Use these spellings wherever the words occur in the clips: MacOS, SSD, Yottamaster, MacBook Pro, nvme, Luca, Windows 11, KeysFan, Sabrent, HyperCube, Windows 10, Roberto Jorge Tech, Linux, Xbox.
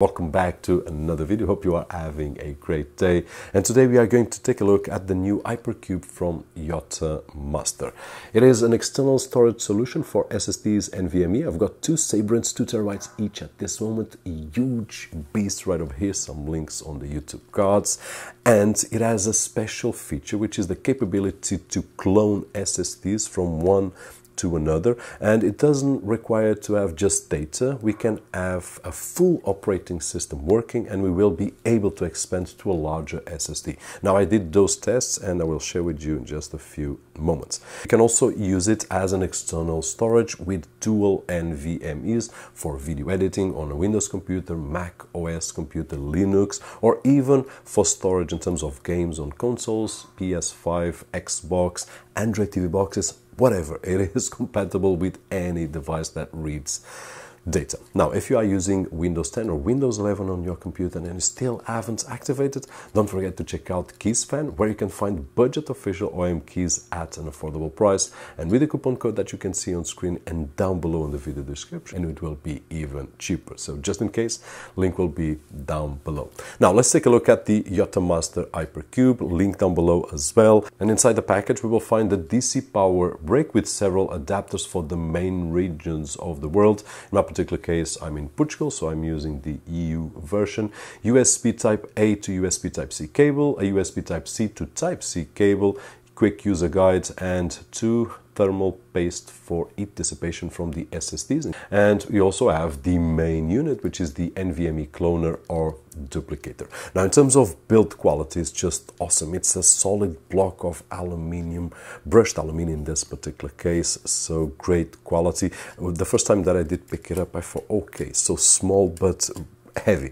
Welcome back to another video. Hope you are having a great day, and today we are going to take a look at the new HyperCube from Yottamaster. It is an external storage solution for SSDs and NVMe. I've got two Sabrents, 2 terabytes each at this moment, a huge beast right over here, some links on the YouTube cards, and it has a special feature which is the capability to clone SSDs from one to another, and it doesn't require to have just data. We can have a full operating system working, and we will be able to expand to a larger SSD. Now, I did those tests and I will share with you in just a few moments. You can also use it as an external storage with dual NVMEs for video editing on a Windows computer, Mac OS computer, Linux, or even for storage in terms of games on consoles, PS5, Xbox, Android TV boxes, whatever. It is compatible with any device that reads data. Now, if you are using Windows 10 or Windows 11 on your computer and you still haven't activated, don't forget to check out KeysFan, where you can find budget official OEM keys at an affordable price, and with the coupon code that you can see on screen and down below in the video description, and it will be even cheaper. So just in case, link will be down below. Now let's take a look at the Yottamaster HyperCube, link down below as well. And inside the package we will find the DC power brick with several adapters for the main regions of the world. In particular case, I'm in Portugal, so I'm using the EU version. USB Type A to USB Type C cable, a USB Type C to Type C cable, quick user guide, and two thermal paste for heat dissipation from the SSDs. And we also have the main unit, which is the NVMe cloner or duplicator. Now, in terms of build quality, it's just awesome. It's a solid block of aluminium, brushed aluminium in this particular case, so great quality. The first time that I did pick it up, I thought, okay, so small, but heavy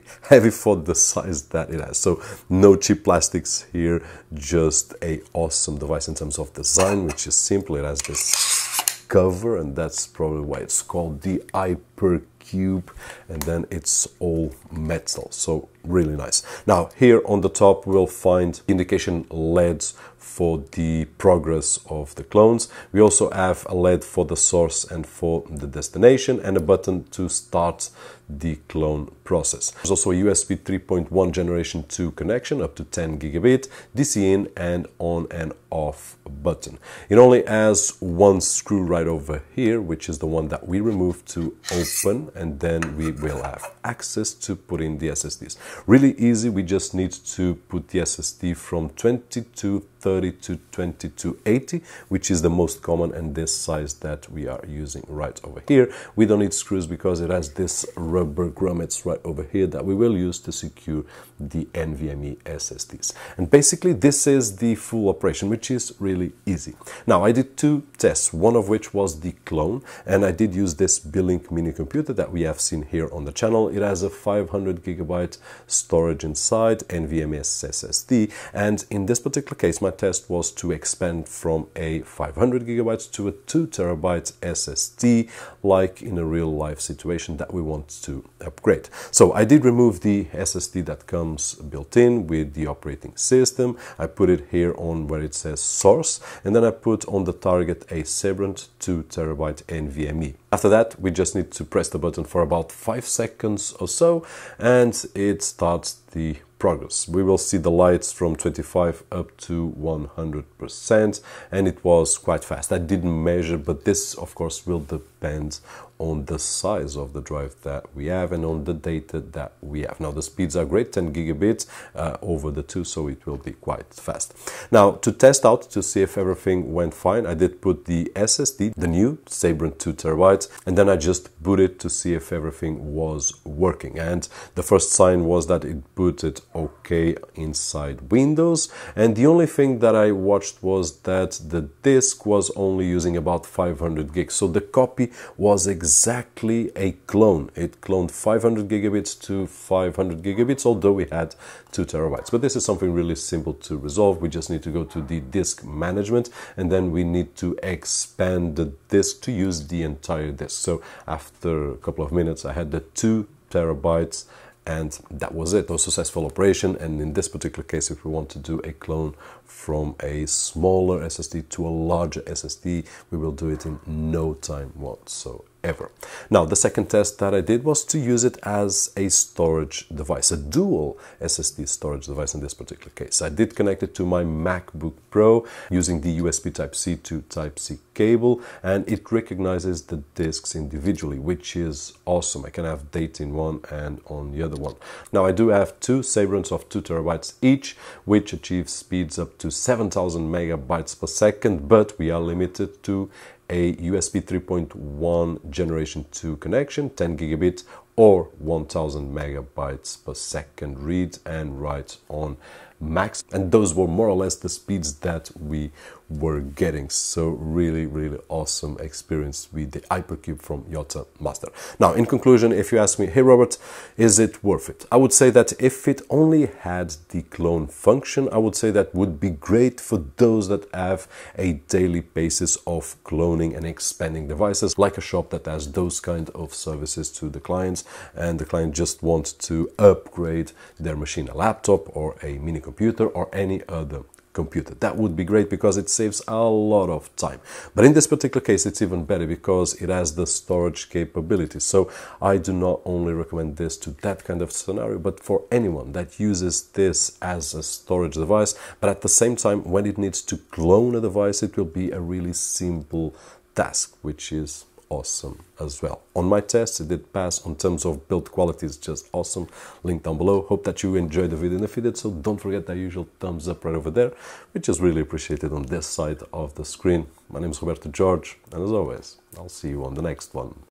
for the size that it has. So no cheap plastics here, just a awesome device in terms of design, which is simple. It has this cover, and that's probably why it's called the HyperCube, and then it's all metal, so really nice. Now here on the top we'll find indication LEDs for the progress of the clones. We also have a LED for the source and for the destination, and a button to start the clone process. There's also a USB 3.1 generation 2 connection up to 10 gigabit, DC in and on and off button. It only has one screw right over here, which is the one that we remove to open, and then we will have access to put in the SSDs. Really easy, we just need to put the SSD from 2230 to 2280, which is the most common, and this size that we are using right over here. We don't need screws because it has this rubber grommets right over here that we will use to secure the NVMe SSDs. And basically this is the full operation, which is really easy. Now, I did two tests, one of which was the clone, and I did use this B-Link mini computer that we have seen here on the channel. It has a 500 gigabyte storage inside, NVMe SSD, and in this particular case my test was to expand from a 500 gigabytes to a 2 terabyte SSD, like in a real life situation that we want to upgrade. So I did remove the SSD that comes built in with the operating system. I put it here on where it says source, and then I put on the target a Sabrent 2 terabyte NVMe. After that we just need to press the button for about 5 seconds or so, and it starts the progress. We will see the lights from 25 up to 100%, and it was quite fast. I didn't measure, but this of course will depend on the size of the drive that we have and on the data that we have. Now the speeds are great, 10 gigabits over the 2, so it will be quite fast. Now to test out to see if everything went fine, I did put the SSD, the new Sabrent 2 terabytes, and then I just booted to see if everything was working, and the first sign was that it booted okay inside Windows, and the only thing that I watched was that the disk was only using about 500 gigs, so the copy was exactly a clone. It cloned 500 gigabits to 500 gigabits, although we had 2 terabytes. But this is something really simple to resolve. We just need to go to the disk management, and then we need to expand the disk to use the entire disk. So after a couple of minutes, I had the 2 terabytes, and that was it, a successful operation. And in this particular case, if we want to do a clone from a smaller SSD to a larger SSD, we will do it in no time whatsoever. ever. Now, the second test that I did was to use it as a storage device, a dual SSD storage device in this particular case. I did connect it to my MacBook Pro using the USB Type-C to Type-C cable, and it recognizes the disks individually, which is awesome. I can have data in one and on the other one. Now, I do have two Sabrents of 2 terabytes each, which achieves speeds up to 7,000 megabytes per second, but we are limited to a USB 3.1 generation 2 connection, 10 gigabit or 1000 megabytes per second read and write on Macs, and those were more or less the speeds that we were getting. So really awesome experience with the HyperCube from Yottamaster. Now, in conclusion, if you ask me, hey Robert, is it worth it? I would say that if it only had the clone function, I would say that would be great for those that have a daily basis of cloning and expanding devices, like a shop that has those kind of services to the clients, and the client just wants to upgrade their machine, a laptop or a mini computer or any other computer. That would be great because it saves a lot of time. But in this particular case, it's even better because it has the storage capability. So I do not only recommend this to that kind of scenario, but for anyone that uses this as a storage device, but at the same time, when it needs to clone a device, it will be a really simple task, which is awesome as well. On my test, it did pass. On terms of build quality, it's just awesome. Link down below. Hope that you enjoyed the video, and if you did so, don't forget that usual thumbs up right over there, which is really appreciated on this side of the screen. My name is Roberto Jorge, and as always, I'll see you on the next one.